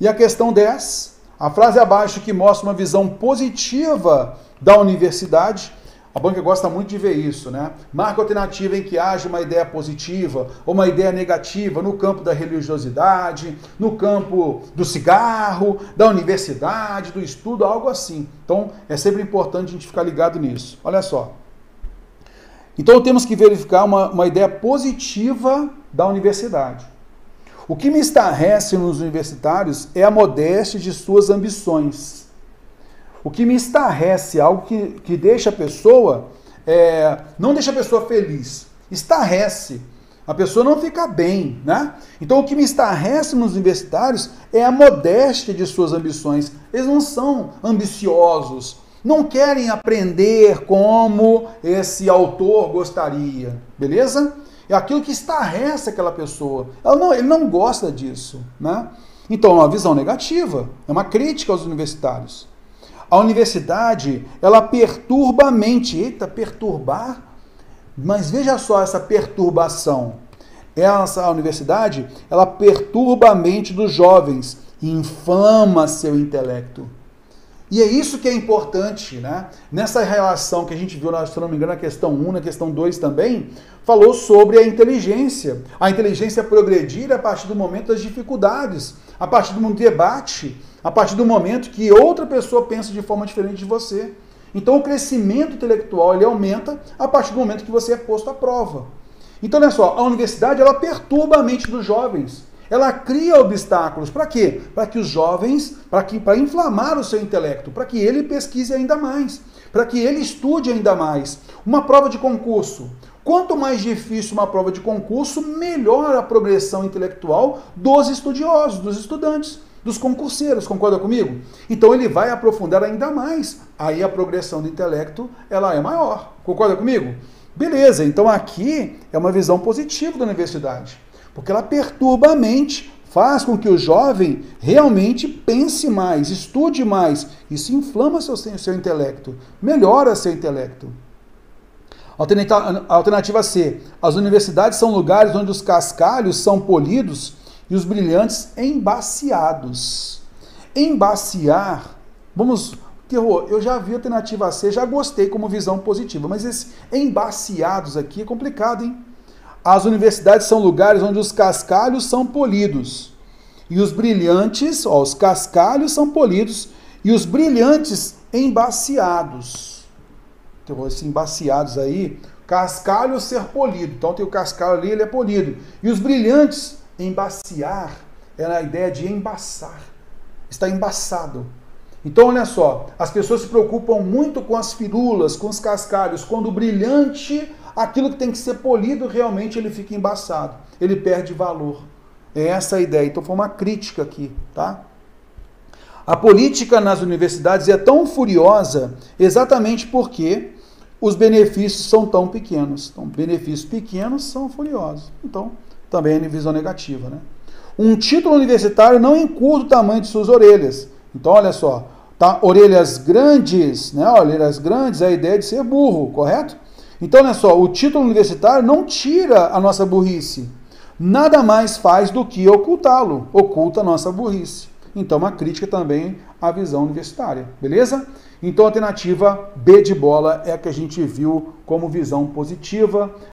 E a questão 10, a frase abaixo que mostra uma visão positiva da universidade. A banca gosta muito de ver isso, né? Marca alternativa em que haja uma ideia positiva ou uma ideia negativa no campo da religiosidade, no campo do cigarro, da universidade, do estudo, algo assim. Então, é sempre importante a gente ficar ligado nisso. Olha só. Então, temos que verificar uma ideia positiva da universidade. O que me estarrece nos universitários é a modéstia de suas ambições. O que me estarrece, algo que deixa a pessoa, não deixa a pessoa feliz, estarrece, a pessoa não fica bem, né? Então o que me estarrece nos universitários é a modéstia de suas ambições. Eles não são ambiciosos, não querem aprender como esse autor gostaria, beleza? É aquilo que estarrece aquela pessoa, ele não gosta disso, né? Então é uma visão negativa, é uma crítica aos universitários. A universidade, ela perturba a mente. Eita, perturbar? Mas veja só essa perturbação. A universidade, ela perturba a mente dos jovens, inflama seu intelecto. E é isso que é importante, né? Nessa relação que a gente viu, se não me engano, na questão 1, na questão 2 também, falou sobre a inteligência. A inteligência progredir a partir do momento das dificuldades, a partir do debate, a partir do momento que outra pessoa pensa de forma diferente de você. Então o crescimento intelectual ele aumenta a partir do momento que você é posto à prova. Então olha só, a universidade ela perturba a mente dos jovens. Ela cria obstáculos. Para quê? Para que os jovens, para inflamar o seu intelecto, para que ele pesquise ainda mais, para que ele estude ainda mais. Uma prova de concurso. Quanto mais difícil uma prova de concurso, melhor a progressão intelectual dos estudiosos, dos estudantes, dos concurseiros, concorda comigo? Então ele vai aprofundar ainda mais. Aí a progressão do intelecto ela é maior. Concorda comigo? Beleza, então aqui é uma visão positiva da universidade. Porque ela perturba a mente, faz com que o jovem realmente pense mais, estude mais. Isso inflama seu intelecto, melhora seu intelecto. Alternativa C. As universidades são lugares onde os cascalhos são polidos e os brilhantes embaciados. Embaciar, vamos... Eu já vi a alternativa C, já gostei como visão positiva, mas esse embaciados aqui é complicado, hein? As universidades são lugares onde os cascalhos são polidos e os brilhantes, os cascalhos são polidos e os brilhantes embaciados. Então, esses embaciados aí, cascalho ser polido. Então tem o cascalho ali, ele é polido. E os brilhantes, embaciar, é a ideia de embaçar. Está embaçado. Então olha só, as pessoas se preocupam muito com as firulas, com os cascalhos, quando o brilhante... Aquilo que tem que ser polido, realmente ele fica embaçado. Ele perde valor. É essa a ideia. Então foi uma crítica aqui, tá? A política nas universidades é tão furiosa exatamente porque os benefícios são tão pequenos. Então, benefícios pequenos são furiosos. Então, também é visão negativa, né? Um título universitário não encurta o tamanho de suas orelhas. Então, olha só. Tá? Orelhas grandes, né? Orelhas grandes é a ideia de ser burro, correto? Então, olha só, o título universitário não tira a nossa burrice. Nada mais faz do que ocultá-lo. Oculta a nossa burrice. Então, uma crítica também à visão universitária, beleza? Então, a alternativa B de bola é a que a gente viu como visão positiva.